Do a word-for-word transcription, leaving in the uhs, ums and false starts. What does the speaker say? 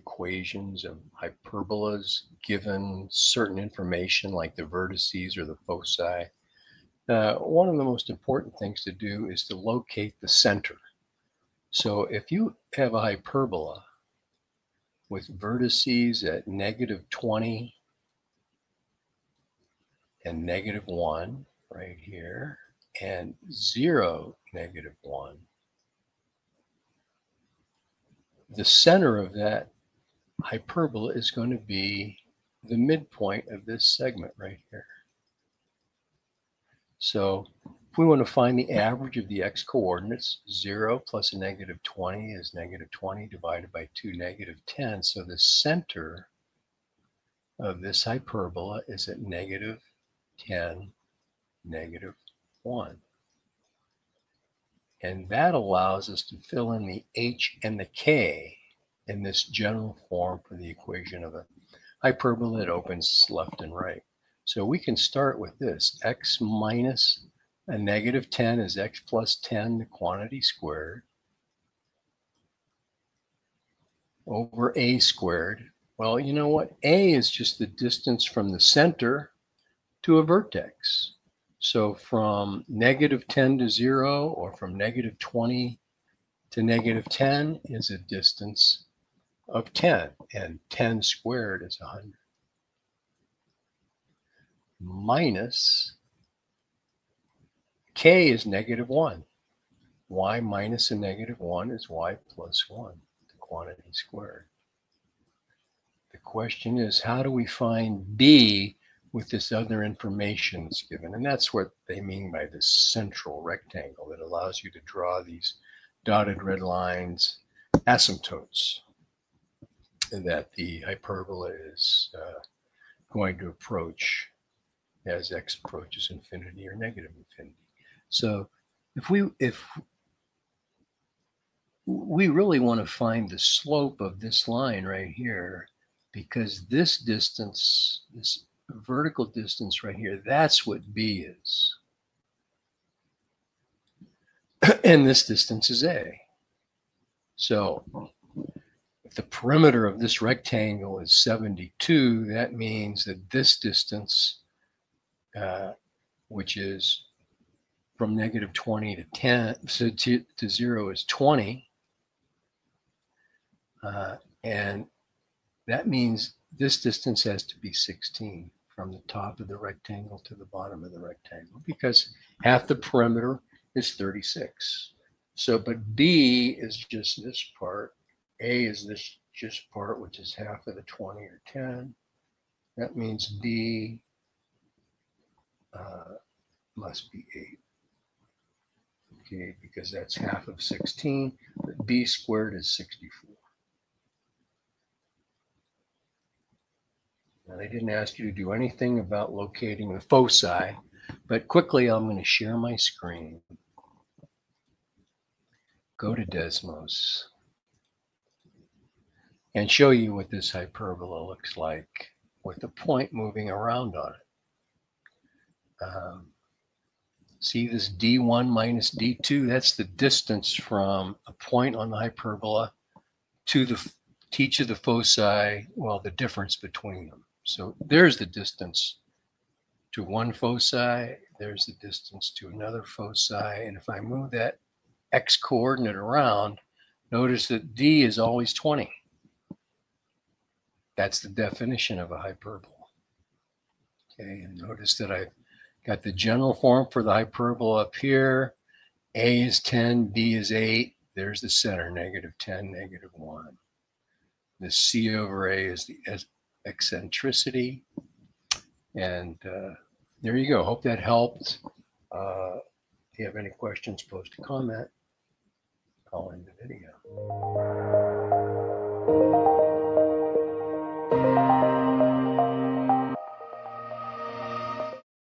equations of hyperbolas given certain information like the vertices or the foci, uh, one of the most important things to do is to locate the center. So if you have a hyperbola with vertices at negative twenty and negative one right here, and zero, negative one, the center of that hyperbola is going to be the midpoint of this segment right here. So if we want to find the average of the x-coordinates, zero plus a negative twenty is negative twenty divided by two, negative ten. So the center of this hyperbola is at negative ten, negative one. And that allows us to fill in the h and the k in this general form for the equation of a hyperbola that opens left and right. So we can start with this. X minus a negative ten is x plus ten, the quantity squared, over a squared. Well, you know what? A is just the distance from the center to a vertex. So from negative ten to zero, or from negative twenty to negative ten, is a distance of ten, and ten squared is one hundred. Minus k is negative one. Y minus a negative one is y plus one, the quantity squared. The question is, how do we find b with this other information that's given? And that's what they mean by this central rectangle that allows you to draw these dotted red lines, asymptotes, that the hyperbola is uh, going to approach as x approaches infinity or negative infinity. So if we, if we really want to find the slope of this line right here, because this distance, this vertical distance right here, that's what b is. And this distance is a. So if the perimeter of this rectangle is seventy-two, that means that this distance, uh, which is from negative twenty to ten, so to, to zero is twenty. Uh, and that means this distance has to be sixteen from the top of the rectangle to the bottom of the rectangle, because half the perimeter is thirty-six. So, but b is just this part. A is this just part, which is half of the twenty or ten. That means b uh, must be eight. Okay, because that's half of sixteen. But b squared is sixty-four. Now, they didn't ask you to do anything about locating the foci, but quickly I'm going to share my screen. Go to Desmos and show you what this hyperbola looks like with the point moving around on it. Um, see this D one minus D two? That's the distance from a point on the hyperbola to the to each of the foci, well, the difference between them. So there's the distance to one foci, there's the distance to another foci, and if I move that x coordinate around, notice that d is always twenty. That's the definition of a hyperbola. Okay, and notice that I've got the general form for the hyperbola up here. A is ten, b is eight, there's the center, negative ten, negative one. The c over a is the eccentricity. And uh, there you go. Hope that helped. Uh, if you have any questions, post a comment. I'll end the video.